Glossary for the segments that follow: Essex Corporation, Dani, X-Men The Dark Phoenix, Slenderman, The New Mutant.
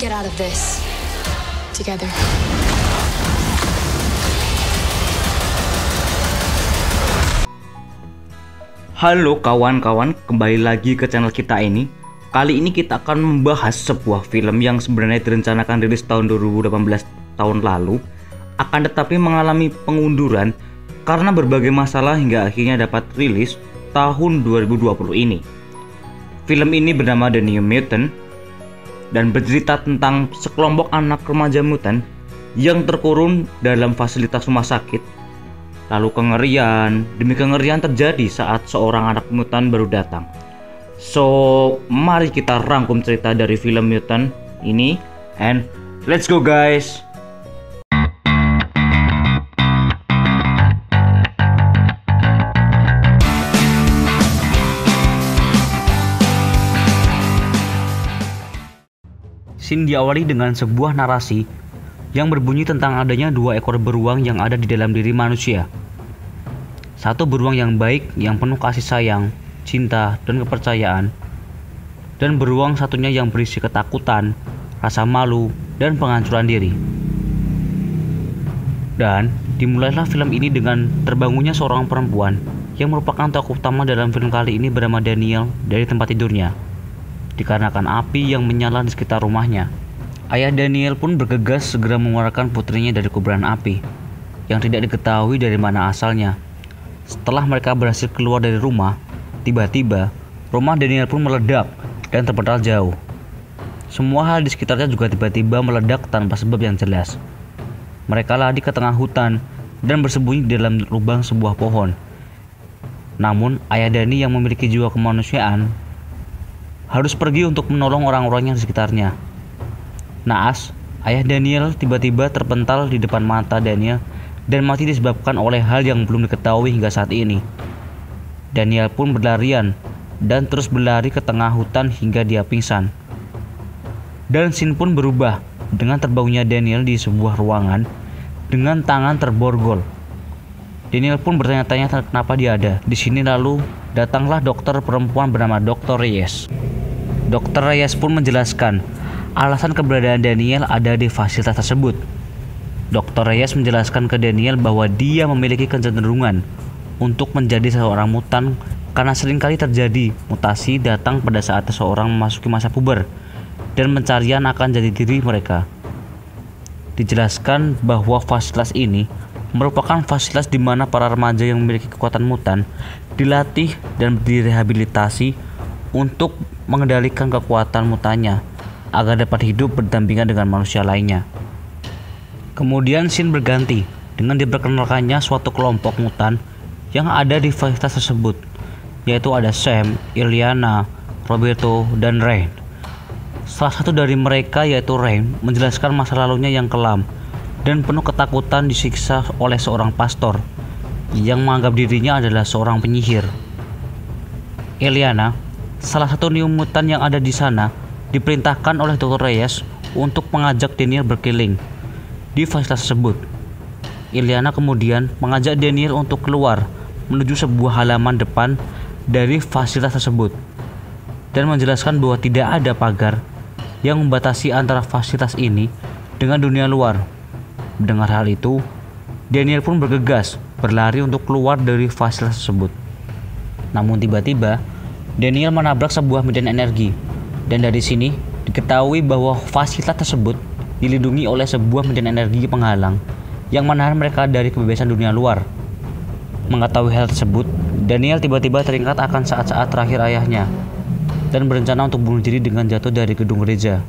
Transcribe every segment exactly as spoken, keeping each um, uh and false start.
get out of this together. Halo kawan-kawan, kembali lagi ke channel kita ini. Kali ini kita akan membahas sebuah film yang sebenarnya direncanakan rilis tahun dua ribu delapan belas tahun lalu, akan tetapi mengalami pengunduran karena berbagai masalah hingga akhirnya dapat rilis tahun dua ribu dua puluh ini. Film ini bernama The New Mutant dan bercerita tentang sekelompok anak remaja mutan yang terkurung dalam fasilitas rumah sakit. Lalu kengerian demi kengerian terjadi saat seorang anak mutan baru datang. So, mari kita rangkum cerita dari film Mutant ini, and let's go guys. Scene diawali dengan sebuah narasi yang berbunyi tentang adanya dua ekor beruang yang ada di dalam diri manusia. Satu beruang yang baik, yang penuh kasih sayang, cinta, dan kepercayaan, dan beruang satunya yang berisi ketakutan, rasa malu, dan penghancuran diri. Dan dimulailah film ini dengan terbangunnya seorang perempuan yang merupakan tokoh utama dalam film kali ini bernama Daniel dari tempat tidurnya, dikarenakan api yang menyala di sekitar rumahnya. Ayah Daniel pun bergegas segera mengeluarkan putrinya dari kuburan api yang tidak diketahui dari mana asalnya. Setelah mereka berhasil keluar dari rumah, tiba-tiba rumah Daniel pun meledak dan terpental jauh. Semua hal di sekitarnya juga tiba-tiba meledak tanpa sebab yang jelas. Mereka lari ke tengah hutan dan bersembunyi di dalam lubang sebuah pohon. Namun ayah Dani yang memiliki jiwa kemanusiaan harus pergi untuk menolong orang-orang yang di sekitarnya. Naas, ayah Daniel tiba-tiba terpental di depan mata Daniel dan mati disebabkan oleh hal yang belum diketahui hingga saat ini. Daniel pun berlarian dan terus berlari ke tengah hutan hingga dia pingsan. Dan scene pun berubah dengan terbangunnya Daniel di sebuah ruangan dengan tangan terborgol. Daniel pun bertanya-tanya kenapa dia ada di sini, lalu datanglah dokter perempuan bernama dokter Reyes. Dokter Reyes pun menjelaskan alasan keberadaan Daniel ada di fasilitas tersebut. dokter Reyes menjelaskan ke Daniel bahwa dia memiliki kecenderungan untuk menjadi seorang mutan karena seringkali terjadi mutasi datang pada saat seseorang memasuki masa puber dan pencarian akan jadi diri mereka. Dijelaskan bahwa fasilitas ini merupakan fasilitas di mana para remaja yang memiliki kekuatan mutan dilatih dan direhabilitasi untuk mengendalikan kekuatan mutannya agar dapat hidup berdampingan dengan manusia lainnya. Kemudian scene berganti dengan diperkenalkannya suatu kelompok mutan yang ada di fasilitas tersebut, yaitu ada Sam, Iliana, Roberto, dan Rain. Salah satu dari mereka yaitu Rain menjelaskan masa lalunya yang kelam dan penuh ketakutan disiksa oleh seorang pastor yang menganggap dirinya adalah seorang penyihir. Iliana, salah satu new mutant yang ada di sana, diperintahkan oleh dokter Reyes untuk mengajak Daniel berkeliling di fasilitas tersebut. Iliana kemudian mengajak Daniel untuk keluar menuju sebuah halaman depan dari fasilitas tersebut dan menjelaskan bahwa tidak ada pagar yang membatasi antara fasilitas ini dengan dunia luar. Mendengar hal itu, Daniel pun bergegas berlari untuk keluar dari fasilitas tersebut. Namun tiba-tiba Daniel menabrak sebuah medan energi. Dan dari sini diketahui bahwa fasilitas tersebut dilindungi oleh sebuah medan energi penghalang yang menahan mereka dari kebebasan dunia luar. Mengetahui hal tersebut, Daniel tiba-tiba teringat akan saat-saat terakhir ayahnya dan berencana untuk bunuh diri dengan jatuh dari gedung gereja.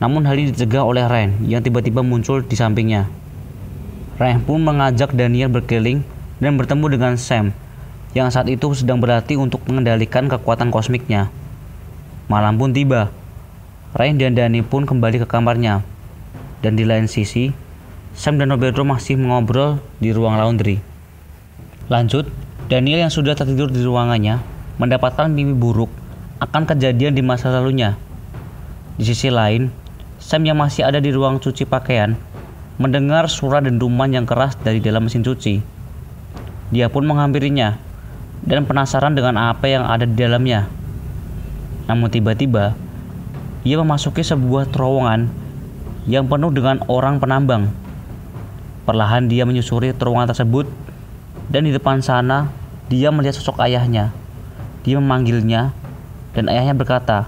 Namun hal ini dicegah oleh Rain yang tiba-tiba muncul di sampingnya. Rain pun mengajak Daniel berkeliling dan bertemu dengan Sam yang saat itu sedang berlatih untuk mengendalikan kekuatan kosmiknya. Malam pun tiba, Rain dan Dani pun kembali ke kamarnya. Dan di lain sisi, Sam dan Roberto masih mengobrol di ruang laundry. Lanjut, Daniel yang sudah tertidur di ruangannya mendapatkan mimpi buruk akan kejadian di masa lalunya. Di sisi lain, Sam yang masih ada di ruang cuci pakaian mendengar suara dentuman yang keras dari dalam mesin cuci. Dia pun menghampirinya dan penasaran dengan apa yang ada di dalamnya. Namun tiba-tiba ia memasuki sebuah terowongan yang penuh dengan orang penambang. Perlahan dia menyusuri terowongan tersebut, dan di depan sana dia melihat sosok ayahnya. Dia memanggilnya, dan ayahnya berkata,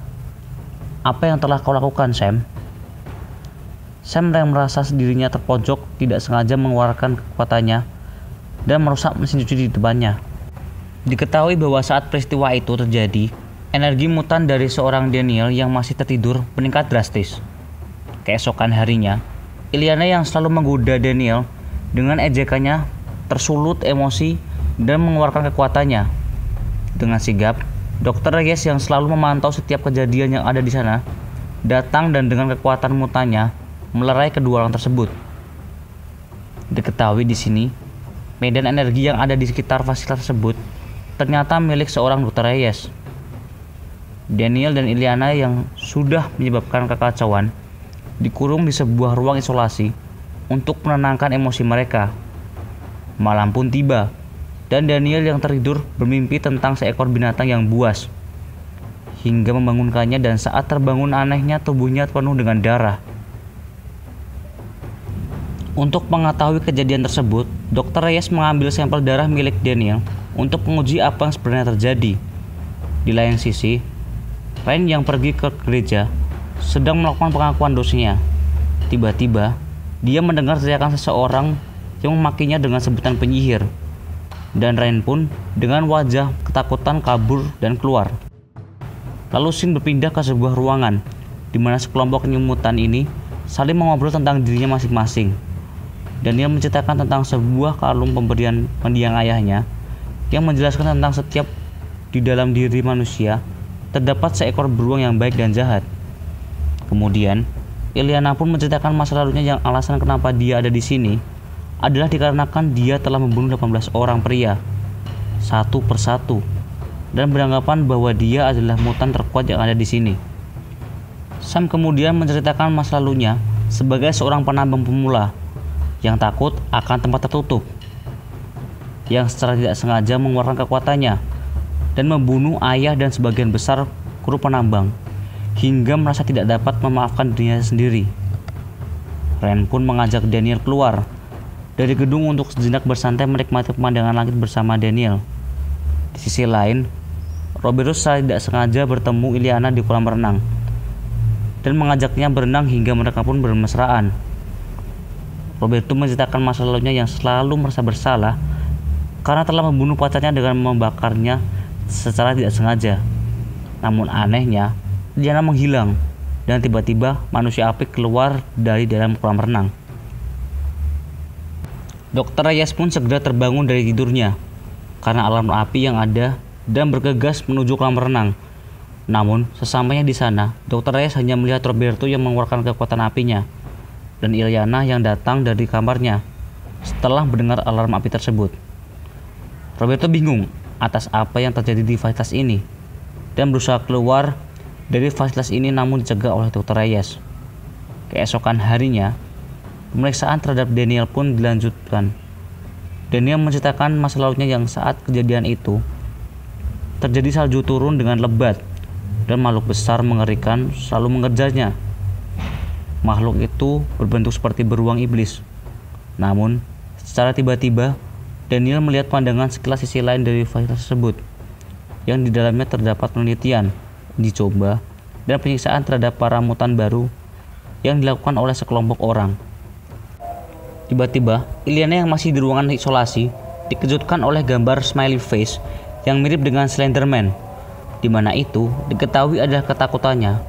"Apa yang telah kau lakukan, Sam?" Sam yang merasa dirinya terpojok tidak sengaja mengeluarkan kekuatannya dan merusak mesin cuci di depannya. Diketahui bahwa saat peristiwa itu terjadi, energi mutan dari seorang Daniel yang masih tertidur meningkat drastis. Keesokan harinya, Ilyana yang selalu menggoda Daniel dengan ejekannya tersulut emosi dan mengeluarkan kekuatannya. Dengan sigap, Dokter Reyes yang selalu memantau setiap kejadian yang ada di sana datang dan dengan kekuatan mutannya melerai kedua orang tersebut. Diketahui di sini, medan energi yang ada di sekitar fasilitas tersebut ternyata milik seorang Dokter Reyes. Daniel dan Ilyana yang sudah menyebabkan kekacauan dikurung di sebuah ruang isolasi untuk menenangkan emosi mereka. Malam pun tiba, dan Daniel yang tertidur bermimpi tentang seekor binatang yang buas, hingga membangunkannya, dan saat terbangun anehnya tubuhnya penuh dengan darah. Untuk mengetahui kejadian tersebut, Dokter Reyes mengambil sampel darah milik Daniel untuk menguji apa yang sebenarnya terjadi. Di lain sisi, Ryan yang pergi ke gereja sedang melakukan pengakuan dosanya. Tiba-tiba, dia mendengar teriakan seseorang yang memakinya dengan sebutan penyihir. Dan Ryan pun dengan wajah ketakutan kabur dan keluar. Lalu Shin berpindah ke sebuah ruangan di mana sekelompok nyumutan ini saling mengobrol tentang dirinya masing-masing. Daniel menceritakan tentang sebuah kalung pemberian mendiang ayahnya yang menjelaskan tentang setiap di dalam diri manusia terdapat seekor beruang yang baik dan jahat. Kemudian, Ilyana pun menceritakan masa lalunya yang alasan kenapa dia ada di sini adalah dikarenakan dia telah membunuh delapan belas orang pria satu persatu dan beranggapan bahwa dia adalah mutan terkuat yang ada di sini. Sam kemudian menceritakan masa lalunya sebagai seorang penambang pemula yang takut akan tempat tertutup, yang secara tidak sengaja mengeluarkan kekuatannya dan membunuh ayah dan sebagian besar kru penambang hingga merasa tidak dapat memaafkan dirinya sendiri. Ren pun mengajak Daniel keluar dari gedung untuk sejenak bersantai menikmati pemandangan langit bersama Daniel. Di sisi lain, Robertus tidak sengaja bertemu Ilyana di kolam renang dan mengajaknya berenang hingga mereka pun bermesraan. Robertus menceritakan masa lalunya yang selalu merasa bersalah karena telah membunuh pacarnya dengan membakarnya secara tidak sengaja. Namun anehnya, Ilyana menghilang dan tiba-tiba manusia apik keluar dari dalam kolam renang. Dokter Reyes pun segera terbangun dari tidurnya karena alarm api yang ada dan bergegas menuju kolam renang. Namun, sesampainya di sana, Dokter Reyes hanya melihat Roberto yang mengeluarkan kekuatan apinya dan Ilyana yang datang dari kamarnya setelah mendengar alarm api tersebut. Roberto bingung atas apa yang terjadi di fasilitas ini dan berusaha keluar dari fasilitas ini namun dicegah oleh Dokter Reyes. Keesokan harinya, pemeriksaan terhadap Daniel pun dilanjutkan. Daniel menceritakan masa lalunya yang saat kejadian itu terjadi salju turun dengan lebat dan makhluk besar mengerikan selalu mengerjanya. Makhluk itu berbentuk seperti beruang iblis. Namun, secara tiba-tiba Daniel melihat pandangan sekilas sisi lain dari fasilitas tersebut yang di dalamnya terdapat penelitian, uji coba, dan penyiksaan terhadap para mutan baru yang dilakukan oleh sekelompok orang. Tiba-tiba, Ilyana yang masih di ruangan isolasi dikejutkan oleh gambar smiley face yang mirip dengan Slenderman, di mana itu diketahui adalah ketakutannya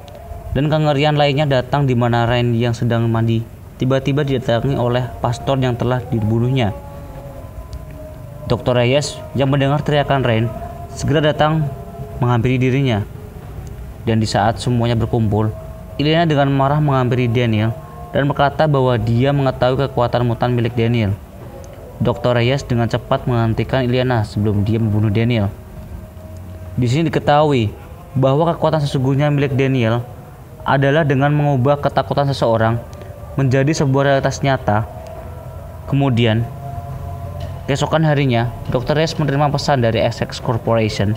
dan kengerian lainnya datang di mana Randy yang sedang mandi tiba-tiba didatangi oleh pastor yang telah dibunuhnya. Dokter Reyes yang mendengar teriakan Randy segera datang menghampiri dirinya, dan di saat semuanya berkumpul, Ilyana dengan marah menghampiri Daniel dan berkata bahwa dia mengetahui kekuatan mutan milik Daniel. Dokter Reyes dengan cepat menghentikan Ilyana sebelum dia membunuh Daniel. Di sini diketahui bahwa kekuatan sesungguhnya milik Daniel adalah dengan mengubah ketakutan seseorang menjadi sebuah realitas nyata. Kemudian, keesokan harinya, Dokter Reyes menerima pesan dari Essex Corporation,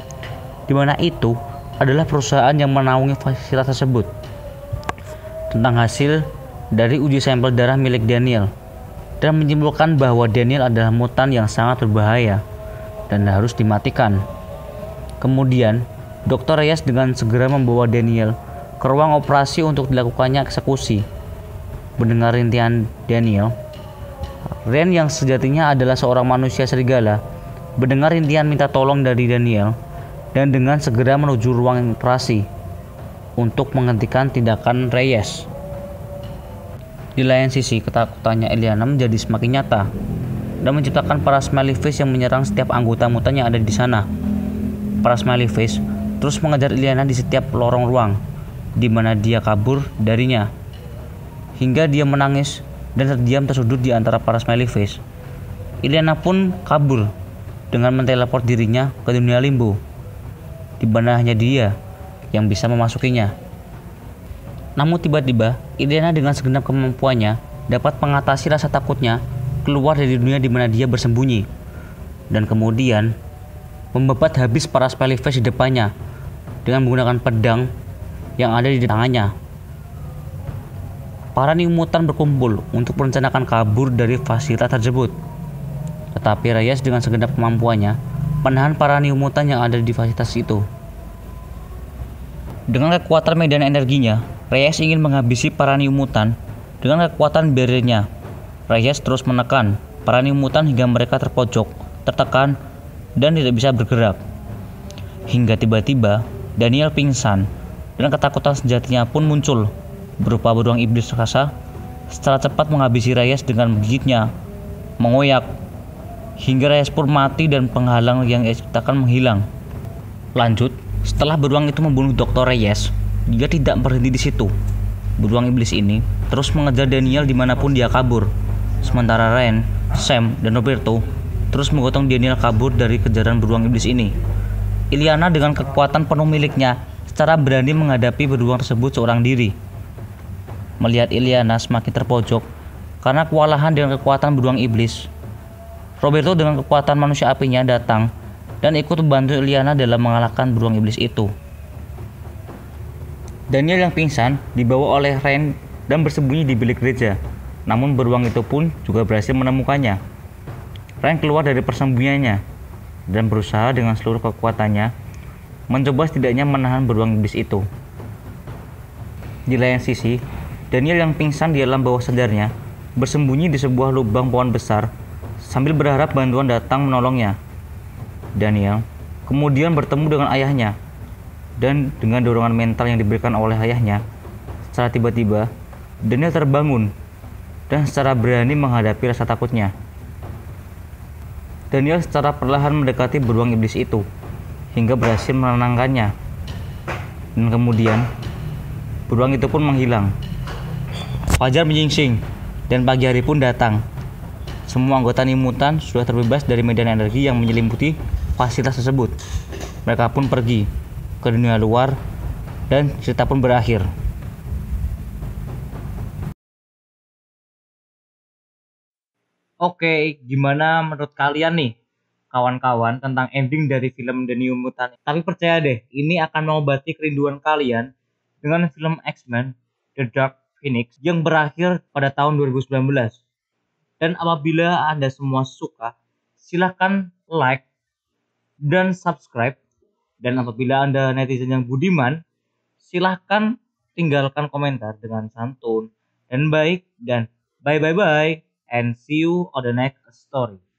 di mana itu adalah perusahaan yang menaungi fasilitas tersebut. tentang hasil dari uji sampel darah milik Daniel dan menyimpulkan bahwa Daniel adalah mutan yang sangat berbahaya dan harus dimatikan. Kemudian, dokter Reyes dengan segera membawa Daniel ke ruang operasi untuk dilakukannya eksekusi. Mendengar rintihan Daniel, Ren yang sejatinya adalah seorang manusia serigala, mendengar rintihan minta tolong dari Daniel dan dengan segera menuju ruang operasi untuk menghentikan tindakan Reyes. Di lain sisi, ketakutannya Eliana menjadi semakin nyata dan menciptakan para Smelly Face yang menyerang setiap anggota mutan yang ada di sana. Para Smelly Face terus mengejar Eliana di setiap lorong ruang di mana dia kabur darinya, hingga dia menangis dan terdiam tersudut di antara para Smelly Face. Eliana pun kabur dengan menteleport dirinya ke dunia limbo, di mana hanya dia yang bisa memasukinya. Namun tiba-tiba, Eliana dengan segenap kemampuannya dapat mengatasi rasa takutnya keluar dari dunia di mana dia bersembunyi, dan kemudian membebat habis para Smelly Face di depannya dengan menggunakan pedang yang ada di tangannya. Para New Mutant berkumpul untuk merencanakan kabur dari fasilitas tersebut, tetapi Reyes dengan segenap kemampuannya menahan para New Mutant yang ada di fasilitas itu. Dengan kekuatan medan energinya, Reyes ingin menghabisi para New Mutant dengan kekuatan barriernya. Reyes terus menekan para New Mutant hingga mereka terpojok, tertekan, dan tidak bisa bergerak. Hingga tiba-tiba Daniel pingsan dan ketakutan sejatinya pun muncul berupa beruang iblis raksasa. Secara cepat menghabisi Reyes dengan menggigitnya, mengoyak, hingga Reyes pun mati dan penghalang yang ia ciptakan menghilang. Lanjut, setelah beruang itu membunuh dokter Reyes, dia tidak berhenti di situ. Beruang iblis ini terus mengejar Daniel dimanapun dia kabur. Sementara Ren, Sam, dan Roberto terus menggotong Daniel kabur dari kejaran beruang iblis ini. Eliana dengan kekuatan penuh miliknya secara berani menghadapi beruang tersebut seorang diri. Melihat Eliana semakin terpojok karena kewalahan dengan kekuatan beruang iblis, Roberto dengan kekuatan manusia apinya datang dan ikut membantu Eliana dalam mengalahkan beruang iblis itu. Daniel yang pingsan dibawa oleh Ren dan bersembunyi di bilik gereja, namun beruang itu pun juga berhasil menemukannya. Ren keluar dari persembunyiannya dan berusaha dengan seluruh kekuatannya mencoba setidaknya menahan beruang iblis itu. Di lain sisi, Daniel yang pingsan di alam bawah sadarnya bersembunyi di sebuah lubang pohon besar sambil berharap bantuan datang menolongnya. Daniel kemudian bertemu dengan ayahnya, dan dengan dorongan mental yang diberikan oleh ayahnya, secara tiba-tiba Daniel terbangun dan secara berani menghadapi rasa takutnya. Daniel secara perlahan mendekati beruang iblis itu hingga berhasil menenangkannya, dan kemudian beruang itu pun menghilang. Fajar menyingsing dan pagi hari pun datang. Semua anggota New Mutant sudah terbebas dari medan energi yang menyelimuti fasilitas tersebut. Mereka pun pergi ke dunia luar dan cerita pun berakhir. Oke, gimana menurut kalian nih kawan-kawan tentang ending dari film The New Mutant? Tapi percaya deh, ini akan mengobati kerinduan kalian dengan film X-Men The Dark Phoenix yang berakhir pada tahun dua ribu sembilan belas. Dan apabila Anda semua suka, silahkan like dan subscribe. Dan apabila Anda netizen yang budiman, silahkan tinggalkan komentar dengan santun dan baik. Dan bye-bye-bye and see you on the next story.